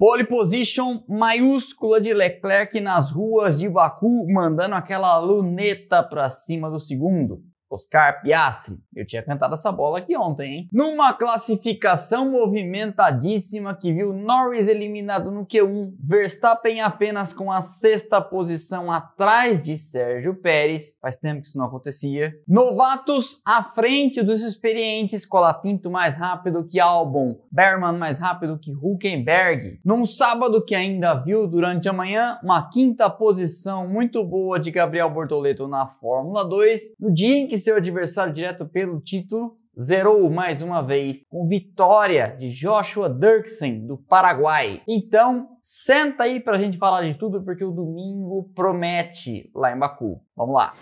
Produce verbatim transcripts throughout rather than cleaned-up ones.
Pole position maiúscula de Leclerc nas ruas de Baku, mandando aquela luneta para cima do segundo. Oscar Piastri, eu tinha cantado essa bola aqui ontem, hein? Numa classificação movimentadíssima que viu Norris eliminado no Q um, Verstappen apenas com a sexta posição atrás de Sérgio Pérez, faz tempo que isso não acontecia. Novatos à frente dos experientes, Colapinto mais rápido que Albon, Bearman mais rápido que Hulkenberg. Num sábado que ainda viu durante a manhã uma quinta posição muito boa de Gabriel Bortoleto na Fórmula dois, no dia em que seu adversário direto pelo título zerou mais uma vez com vitória de Joshua Durksen, do Paraguai. Então, senta aí pra gente falar de tudo, porque o domingo promete lá em Baku. Vamos lá!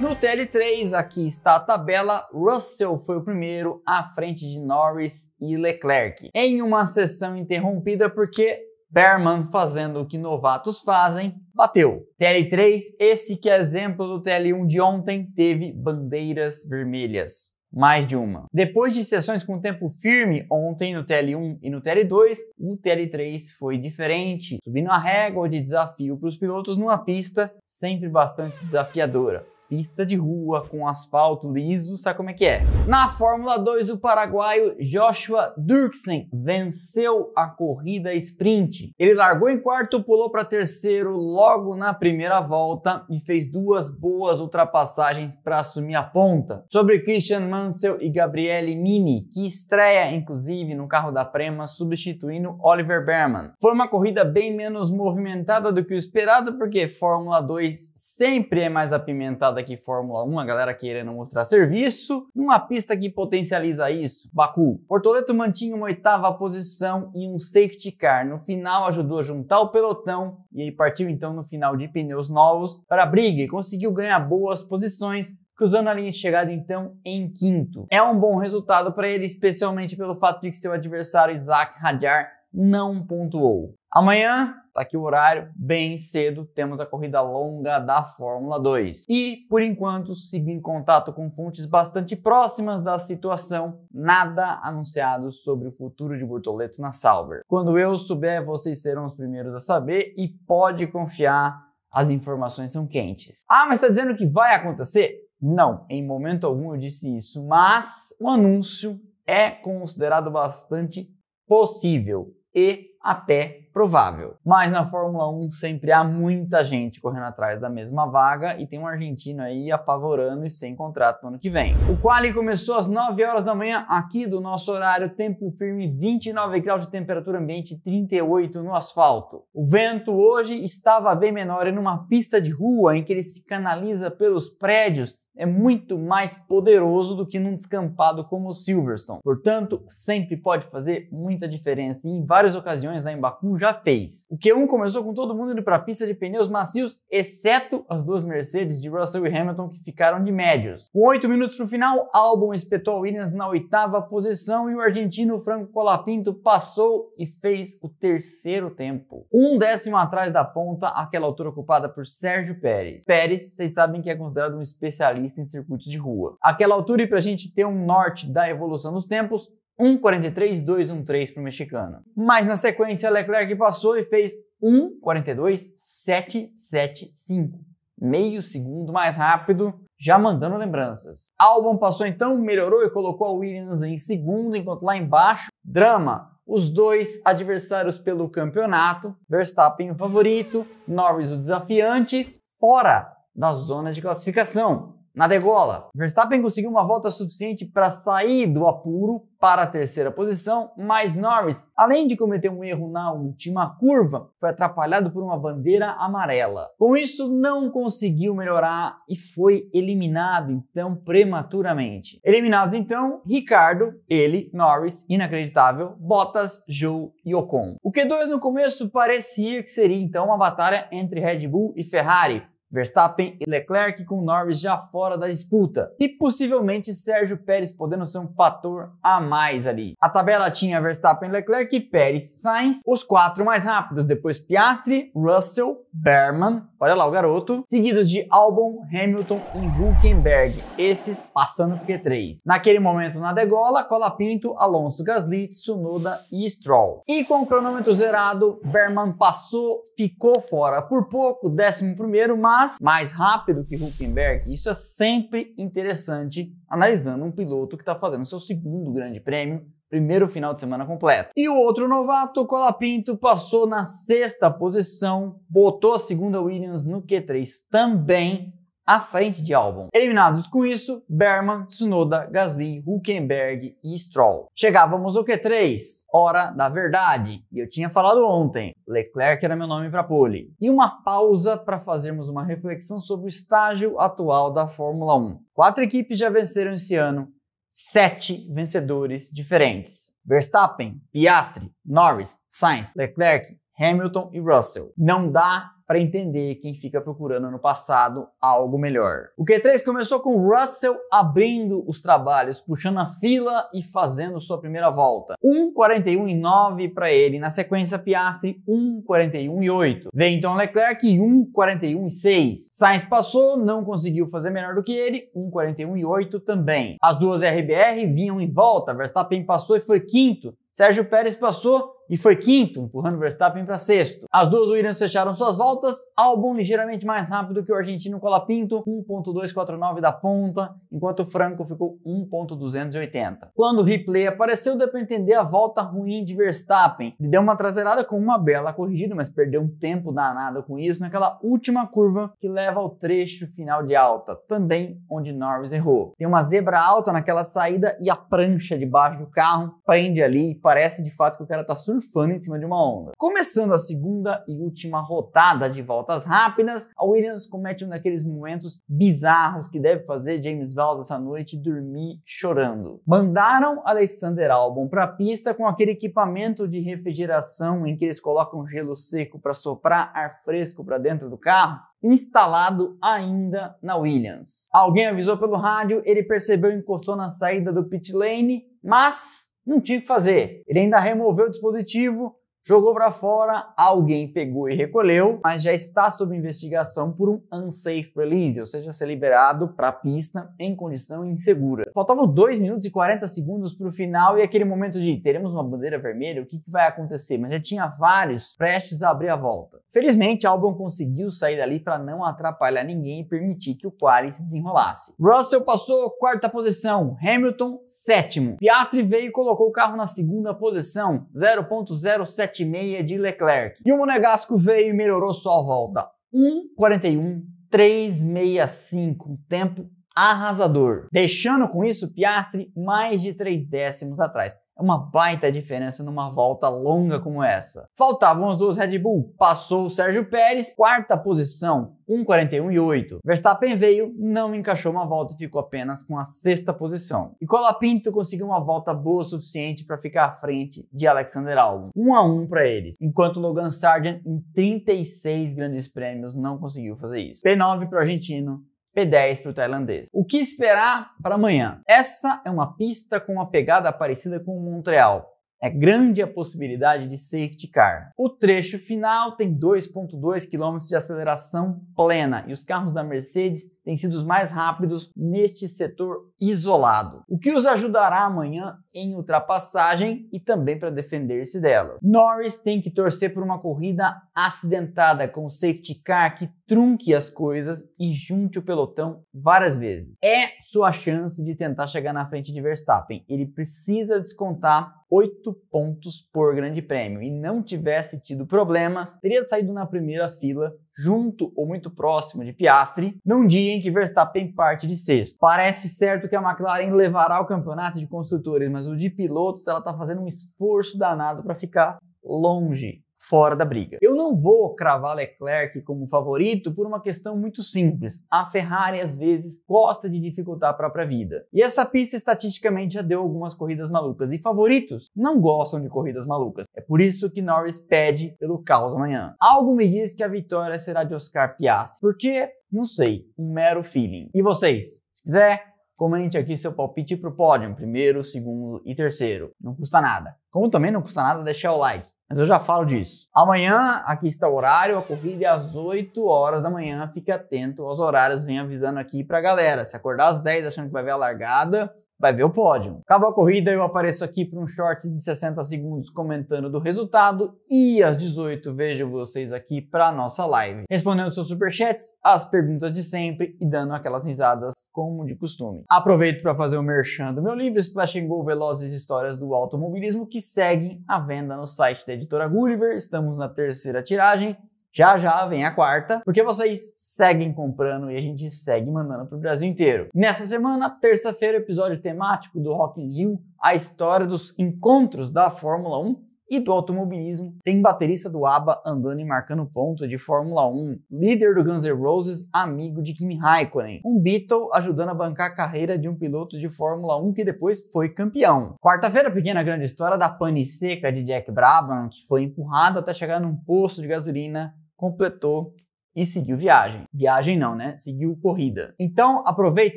No T L três, aqui está a tabela, Russell foi o primeiro à frente de Norris e Leclerc. Em uma sessão interrompida porque Bearman, fazendo o que novatos fazem, bateu. T L três, esse que é exemplo do T L um de ontem, teve bandeiras vermelhas. Mais de uma. Depois de sessões com tempo firme ontem no T L um e no T L dois, o T L três foi diferente, subindo a régua de desafio para os pilotos numa pista sempre bastante desafiadora. Pista de rua, com asfalto liso, sabe como é que é? Na Fórmula dois, o paraguaio Joshua Durksen venceu a corrida sprint. Ele largou em quarto, pulou para terceiro logo na primeira volta e fez duas boas ultrapassagens para assumir a ponta. Sobre Christian Mansell e Gabriele Mini, que estreia, inclusive, no carro da Prema, substituindo Oliver Bearman. Foi uma corrida bem menos movimentada do que o esperado, porque Fórmula dois sempre é mais apimentada que Fórmula um, a galera querendo mostrar serviço, numa pista que potencializa isso, Baku. Bortoleto mantinha uma oitava posição e um safety car. No final ajudou a juntar o pelotão e ele partiu então no final de pneus novos para a briga e conseguiu ganhar boas posições, cruzando a linha de chegada então em quinto. É um bom resultado para ele, especialmente pelo fato de que seu adversário Isack Hadjar não pontuou. Amanhã, tá aqui o horário, bem cedo, temos a corrida longa da Fórmula dois. E, por enquanto, sigo em contato com fontes bastante próximas da situação, nada anunciado sobre o futuro de Bortoleto na Sauber. Quando eu souber, vocês serão os primeiros a saber e pode confiar, as informações são quentes. Ah, mas tá dizendo que vai acontecer? Não, em momento algum eu disse isso, mas o anúncio é considerado bastante possível e até provável. Mas na Fórmula um sempre há muita gente correndo atrás da mesma vaga e tem um argentino aí apavorando e sem contrato no ano que vem. O quali começou às nove horas da manhã aqui do nosso horário, tempo firme vinte e nove graus de temperatura ambiente, trinta e oito no asfalto. O vento hoje estava bem menor e numa pista de rua em que ele se canaliza pelos prédios é muito mais poderoso do que num descampado como o Silverstone. Portanto, sempre pode fazer muita diferença e em várias ocasiões lá em Baku já fez. O Q um começou com todo mundo indo para a pista de pneus macios, exceto as duas Mercedes de Russell e Hamilton que ficaram de médios. Com oito minutos no final, Albon espetou a Williams na oitava posição e o argentino Franco Colapinto passou e fez o terceiro tempo. Um décimo atrás da ponta, aquela altura ocupada por Sérgio Pérez. Pérez, vocês sabem que é considerado um especialista em circuitos de rua. Aquela altura, e para a gente ter um norte da evolução dos tempos, um quarenta e três, dois um três para o mexicano. Mas na sequência, Leclerc passou e fez um quarenta e dois, sete setenta e cinco. Meio segundo mais rápido, já mandando lembranças. Albon passou então, melhorou e colocou a Williams em segundo, enquanto lá embaixo, drama. Os dois adversários pelo campeonato, Verstappen o favorito, Norris o desafiante, fora da zona de classificação. Na degola, Verstappen conseguiu uma volta suficiente para sair do apuro para a terceira posição, mas Norris, além de cometer um erro na última curva, foi atrapalhado por uma bandeira amarela. Com isso, não conseguiu melhorar e foi eliminado, então, prematuramente. Eliminados, então, Ricardo, ele, Norris, inacreditável, Bottas, Zhou e Ocon. O Q dois no começo parecia que seria, então, uma batalha entre Red Bull e Ferrari, Verstappen e Leclerc, com Norris já fora da disputa e possivelmente Sérgio Pérez podendo ser um fator a mais ali. A tabela tinha Verstappen, Leclerc, Pérez, Sainz, os quatro mais rápidos, depois Piastri, Russell, Bearman, olha lá o garoto, seguidos de Albon, Hamilton e Hulkenberg, esses passando P três. Naquele momento na degola, Colapinto, Alonso, Gasly, Tsunoda e Stroll. E com o cronômetro zerado, Bearman passou, ficou fora por pouco, décimo primeiro, mas mais rápido que Hulkenberg. Isso é sempre interessante analisando um piloto que está fazendo seu segundo grande prêmio, primeiro final de semana completo. E o outro novato, Colapinto, passou na sexta posição, botou a segunda Williams no Q três também, à frente de Albon. Eliminados com isso, Bearman, Tsunoda, Gasly, Hulkenberg e Stroll. Chegávamos ao Q três, hora da verdade. E eu tinha falado ontem, Leclerc era meu nome para pole. E uma pausa para fazermos uma reflexão sobre o estágio atual da Fórmula um. Quatro equipes já venceram esse ano, sete vencedores diferentes. Verstappen, Piastri, Norris, Sainz, Leclerc, Hamilton e Russell. Não dá para entender quem fica procurando no passado algo melhor. O Q três começou com Russell abrindo os trabalhos, puxando a fila e fazendo sua primeira volta. um quarenta e um e nove para ele. Na sequência, Piastri, um quarenta e um e oito. Vem então Leclerc, um quarenta e um e seis. Sainz passou, não conseguiu fazer melhor do que ele, um quarenta e um e oito também. As duas R B R vinham em volta, Verstappen passou e foi quinto. Sérgio Pérez passou e foi quinto, empurrando Verstappen para sexto. As duas Williams fecharam suas voltas, Albon ligeiramente mais rápido que o argentino Colapinto, um ponto duzentos e quarenta e nove da ponta, enquanto Franco ficou um ponto duzentos e oitenta. Quando o replay apareceu, deu para entender a volta ruim de Verstappen. Ele deu uma traseirada com uma bela corrigida, mas perdeu um tempo danado com isso naquela última curva que leva ao trecho final de alta, também onde Norris errou. Tem uma zebra alta naquela saída e a prancha debaixo do carro prende ali e parece de fato que o cara tá surfando em cima de uma onda. Começando a segunda e última rodada de voltas rápidas, a Williams comete um daqueles momentos bizarros que deve fazer James Valls essa noite dormir chorando. Mandaram Alexander Albon para a pista com aquele equipamento de refrigeração em que eles colocam gelo seco para soprar ar fresco para dentro do carro, instalado ainda na Williams. Alguém avisou pelo rádio, ele percebeu e encostou na saída do pit lane, mas não tinha o que fazer. Ele ainda removeu o dispositivo, jogou para fora, alguém pegou e recolheu, mas já está sob investigação por um unsafe release, ou seja, ser liberado para a pista em condição insegura. Faltavam dois minutos e quarenta segundos para o final e aquele momento de teremos uma bandeira vermelha, o que, que vai acontecer? Mas já tinha vários prestes a abrir a volta. Felizmente, Albon conseguiu sair dali para não atrapalhar ninguém e permitir que o quali se desenrolasse. Russell passou quarta posição, Hamilton sétimo. Piastri veio e colocou o carro na segunda posição, zero ponto zero sete seis de Leclerc. E o monegasco veio e melhorou sua volta, um quarenta e um e trezentos e sessenta e cinco, um tempo arrasador. Deixando com isso Piastri mais de três décimos atrás. É uma baita diferença numa volta longa como essa. Faltavam os dois Red Bull. Passou o Sérgio Pérez, quarta posição, um quarenta e um e oito. Verstappen veio, não encaixou uma volta e ficou apenas com a sexta posição. E Colapinto conseguiu uma volta boa o suficiente para ficar à frente de Alexander Albon. um a um para eles. Enquanto Logan Sargeant, em trinta e seis grandes prêmios, não conseguiu fazer isso. P nove para o argentino, P dez para o tailandês. O que esperar para amanhã? Essa é uma pista com uma pegada parecida com o Montreal. É grande a possibilidade de safety car. O trecho final tem dois ponto dois quilômetros de aceleração plena e os carros da Mercedes têm sido os mais rápidos neste setor isolado, o que os ajudará amanhã em ultrapassagem e também para defender-se dela. Norris tem que torcer por uma corrida acidentada com o safety car que trunque as coisas e junte o pelotão várias vezes. É sua chance de tentar chegar na frente de Verstappen. Ele precisa descontar oito pontos por grande prêmio e não tivesse tido problemas, teria saído na primeira fila junto ou muito próximo de Piastri, num dia em que Verstappen parte de sexto. Parece certo que a McLaren levará o campeonato de construtores, mas o de pilotos ela está fazendo um esforço danado para ficar longe. fora da briga. Eu não vou cravar Leclerc como favorito por uma questão muito simples. A Ferrari, às vezes, gosta de dificultar a própria vida. E essa pista, estatisticamente, já deu algumas corridas malucas. E favoritos não gostam de corridas malucas. É por isso que Norris pede pelo caos amanhã. Algo me diz que a vitória será de Oscar Piastri. Por quê? Não sei. Um mero feeling. E vocês? Se quiser, comente aqui seu palpite pro pódio, primeiro, segundo e terceiro. Não custa nada. Como também não custa nada deixar o like. Mas eu já falo disso. Amanhã, aqui está o horário, a corrida é às oito horas da manhã. Fique atento aos horários, vem avisando aqui pra galera. Se acordar às dez achando que vai ver a largada, vai ver o pódio. Acabou a corrida, eu apareço aqui para um short de sessenta segundos comentando do resultado e às dezoito vejo vocês aqui para nossa live, respondendo seus superchats, as perguntas de sempre e dando aquelas risadas como de costume. Aproveito para fazer o merchan do meu livro Splash and Go, Velozes Histórias do Automobilismo, que segue à venda no site da editora Gulliver. Estamos na terceira tiragem. Já já vem a quarta, porque vocês seguem comprando e a gente segue mandando para o Brasil inteiro. Nessa semana, terça-feira, episódio temático do Rock in Rio, a história dos encontros da Fórmula um e do automobilismo. Tem baterista do ABBA andando e marcando ponto de Fórmula um, líder do Guns N' Roses, amigo de Kimi Raikkonen, um Beatle ajudando a bancar a carreira de um piloto de Fórmula um que depois foi campeão. Quarta-feira, pequena grande história da pane seca de Jack Brabham, que foi empurrado até chegar num posto de gasolina, completou e seguiu viagem. Viagem não, né? Seguiu corrida. Então, aproveite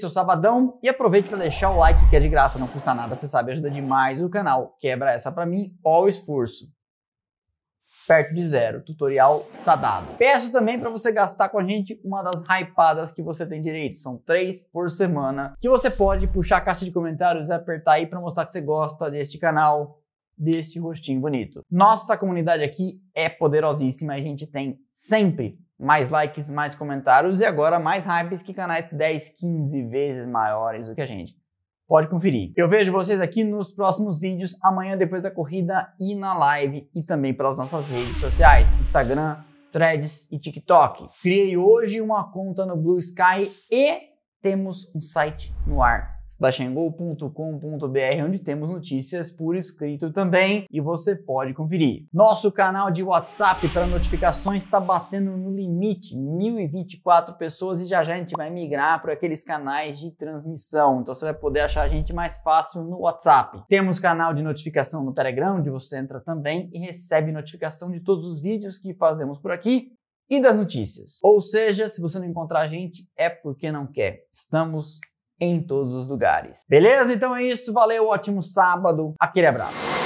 seu sabadão e aproveite para deixar o like, que é de graça, não custa nada, você sabe, ajuda demais o canal. Quebra essa para mim, ó o esforço. Perto de zero, tutorial tá dado. Peço também para você gastar com a gente uma das hypadas que você tem direito, são três por semana, que você pode puxar a caixa de comentários e apertar aí para mostrar que você gosta deste canal, desse rostinho bonito. Nossa comunidade aqui é poderosíssima, a gente tem sempre mais likes, mais comentários e agora mais hypes que canais dez, quinze vezes maiores do que a gente. Pode conferir. Eu vejo vocês aqui nos próximos vídeos, amanhã depois da corrida e na live e também pelas nossas redes sociais, Instagram, Threads e TikTok. Criei hoje uma conta no Blue Sky e temos um site no ar, splash and go ponto com ponto br, onde temos notícias por escrito também e você pode conferir. Nosso canal de WhatsApp para notificações está batendo no limite, mil e vinte e quatro pessoas, e já já a gente vai migrar para aqueles canais de transmissão, então você vai poder achar a gente mais fácil no WhatsApp. Temos canal de notificação no Telegram, onde você entra também e recebe notificação de todos os vídeos que fazemos por aqui e das notícias. Ou seja, se você não encontrar a gente, é porque não quer. Estamos em todos os lugares. Beleza? Então é isso. Valeu, ótimo sábado. Aquele abraço.